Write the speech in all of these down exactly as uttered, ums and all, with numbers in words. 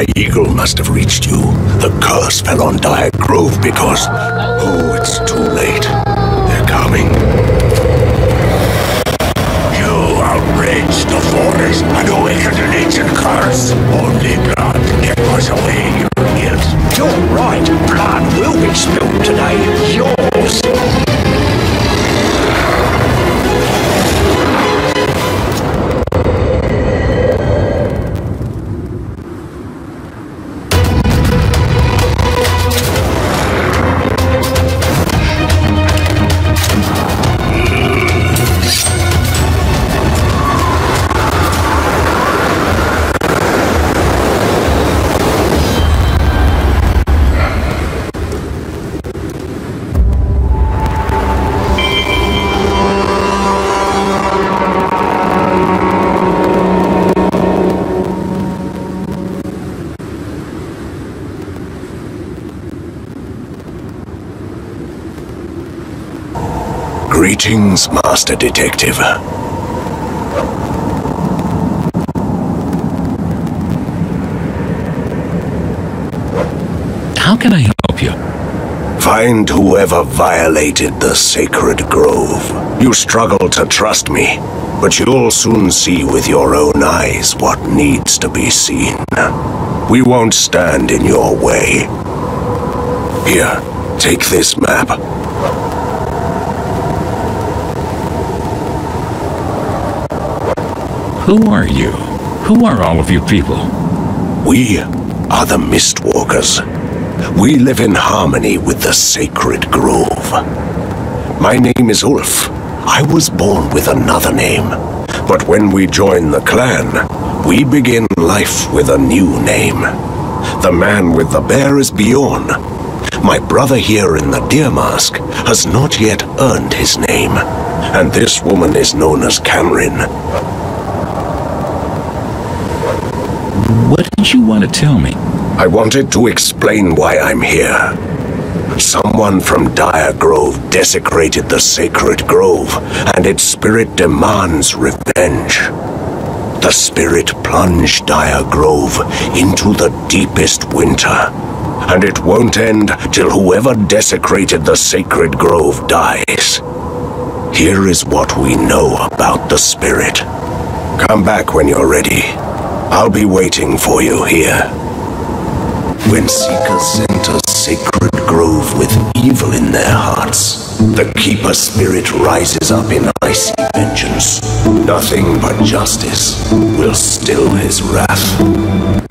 My eagle must have reached you. The curse fell on Dire Grove because... Oh, it's too late. They're coming. You outraged the forest and awakened an ancient curse. Only blood can wash away your guilt. You're right. Blood will be spilled today. Yours. Greetings, Master Detective. How can I help you? Find whoever violated the Sacred Grove. You struggle to trust me, but you'll soon see with your own eyes what needs to be seen. We won't stand in your way. Here, take this map. Who are you? Who are all of you people? We are the Mistwalkers. We live in harmony with the Sacred Grove. My name is Ulf. I was born with another name. But when we join the clan, we begin life with a new name. The man with the bear is Bjorn. My brother here in the deer mask has not yet earned his name. And this woman is known as Camryn. What did you want to tell me? I wanted to explain why I'm here. Someone from Dire Grove desecrated the Sacred Grove, and its spirit demands revenge. The spirit plunged Dire Grove into the deepest winter, and it won't end till whoever desecrated the Sacred Grove dies. Here is what we know about the spirit. Come back when you're ready. I'll be waiting for you here. When seekers enter Sacred Grove with evil in their hearts, the Keeper Spirit rises up in icy vengeance. Nothing but justice will still his wrath.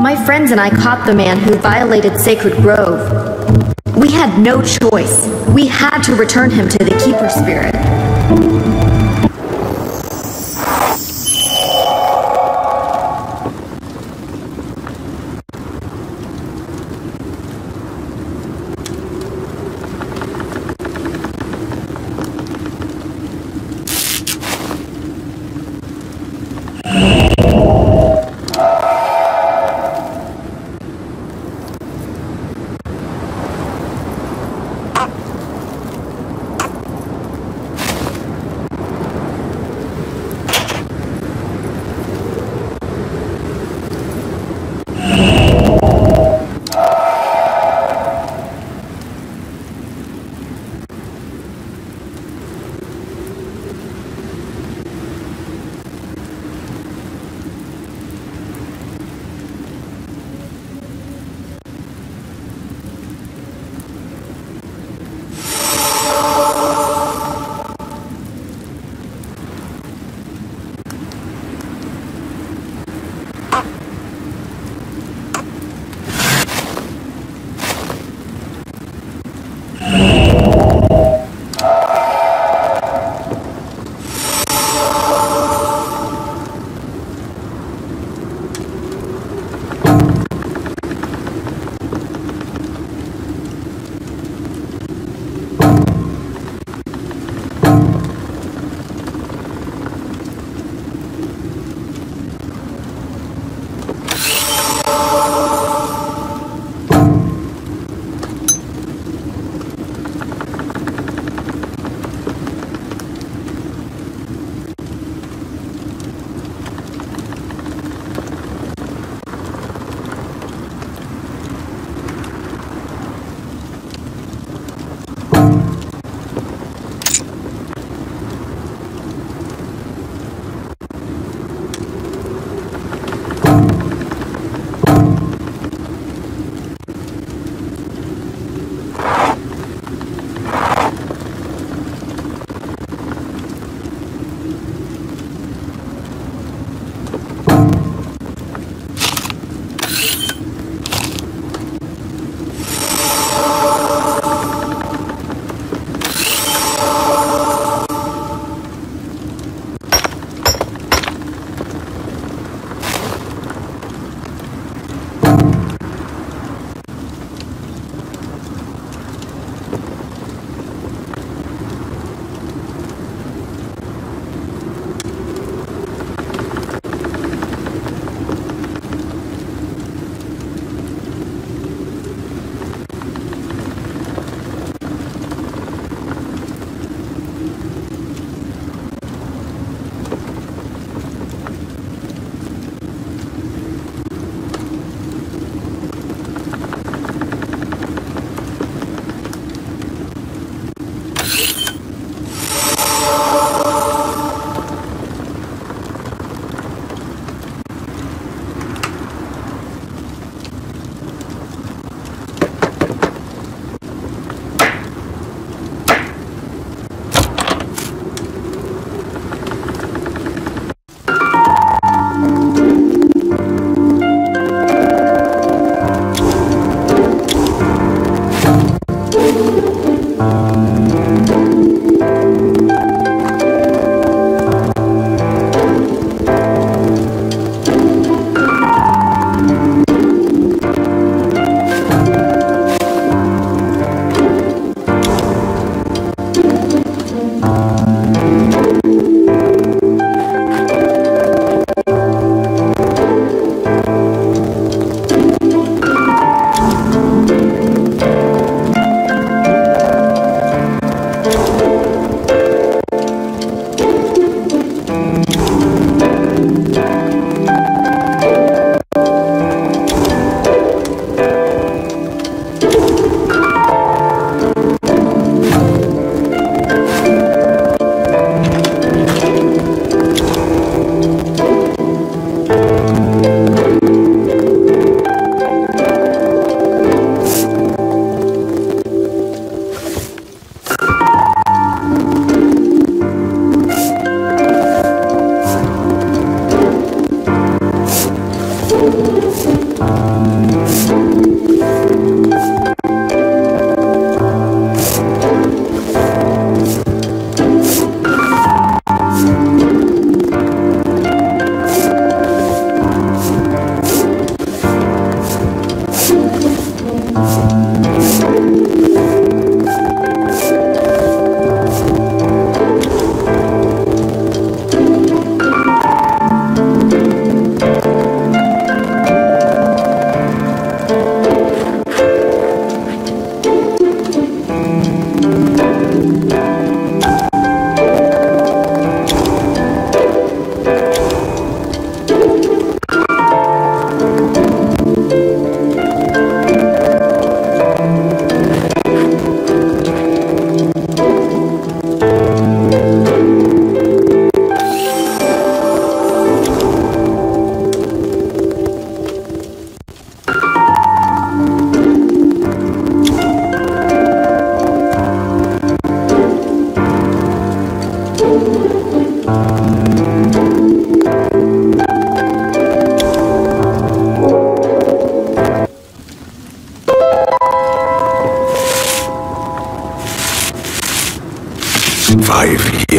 My friends and I caught the man who violated Sacred Grove. We had no choice. We had to return him to the Keeper Spirit.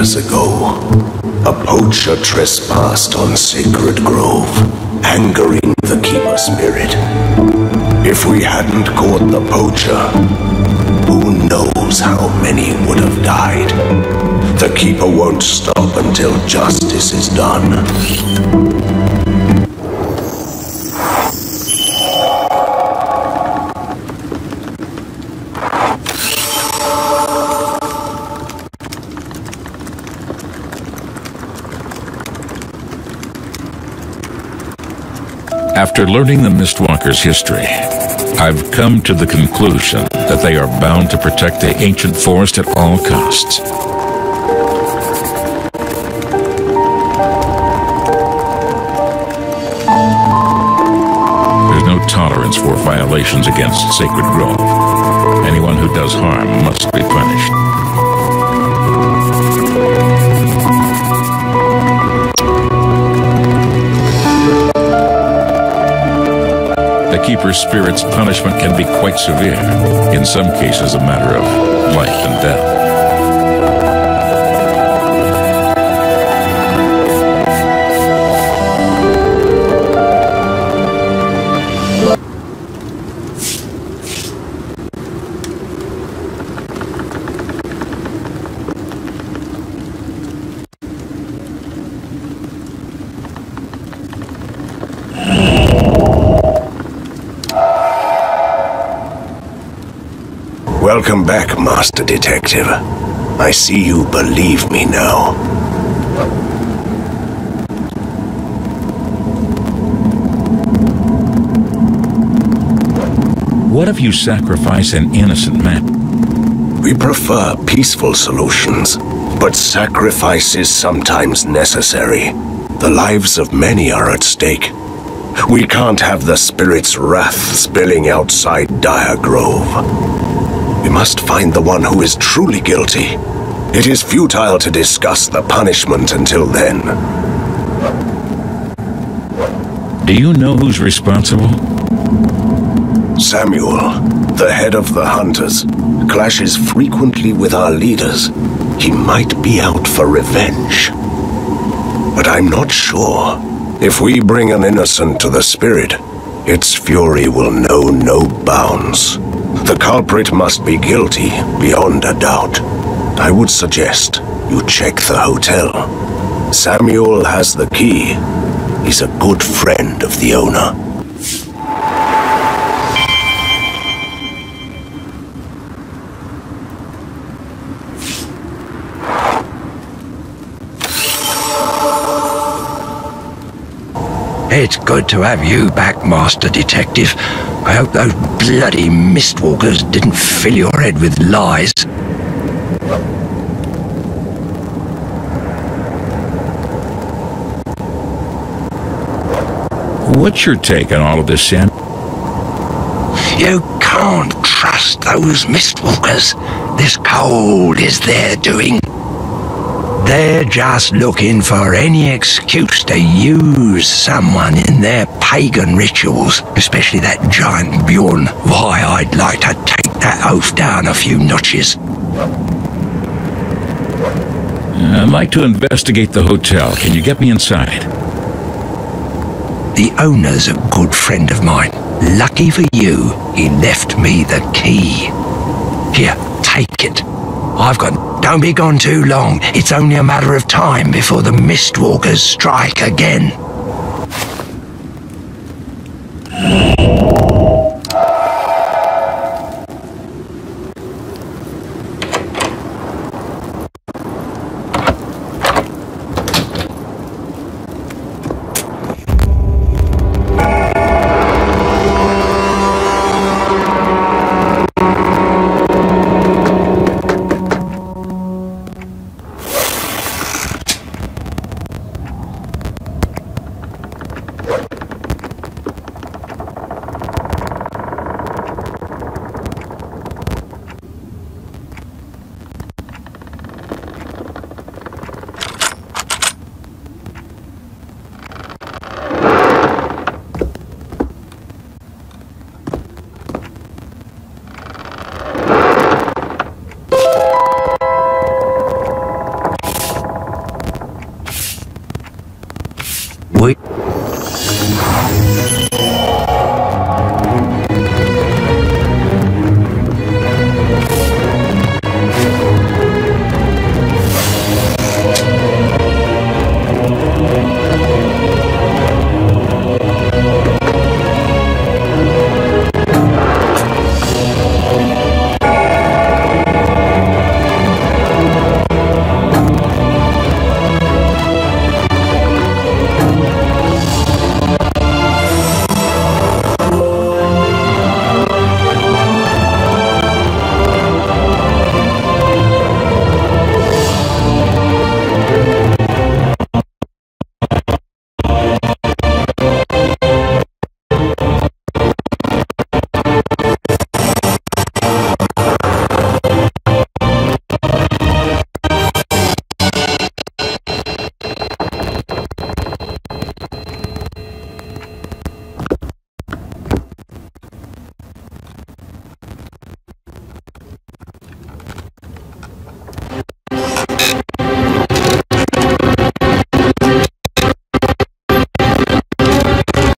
years ago, a poacher trespassed on Sacred Grove, angering the Keeper Spirit. If we hadn't caught the poacher, who knows how many would have died? The Keeper won't stop until justice is done. After learning the Mistwalkers' history, I've come to the conclusion that they are bound to protect the ancient forest at all costs. There's no tolerance for violations against Sacred Grove. Anyone who does harm must be punished. Keeper Spirit's punishment can be quite severe, in some cases a matter of life and death. Welcome back, Master Detective. I see you believe me now. What if you sacrifice an innocent man? We prefer peaceful solutions, but sacrifice is sometimes necessary. The lives of many are at stake. We can't have the Spirit's wrath spilling outside Dire Grove. We must find the one who is truly guilty. It is futile to discuss the punishment until then. Do you know who's responsible? Samuel, the head of the Hunters, clashes frequently with our leaders. He might be out for revenge. But I'm not sure. If we bring an innocent to the Spirit, its fury will know no bounds. The culprit must be guilty, beyond a doubt. I would suggest you check the hotel. Samuel has the key. He's a good friend of the owner. It's good to have you back, Master Detective. I hope those bloody Mistwalkers didn't fill your head with lies. What's your take on all of this, Sien? You can't trust those Mistwalkers. This cold is their doing. They're just looking for any excuse to use someone in their pagan rituals, especially that giant Bjorn. Why, I'd like to take that oaf down a few notches. I'd like to investigate the hotel. Can you get me inside? The owner's a good friend of mine. Lucky for you, he left me the key. Here, take it. I've got... Don't be gone too long. It's only a matter of time before the Mistwalkers strike again. We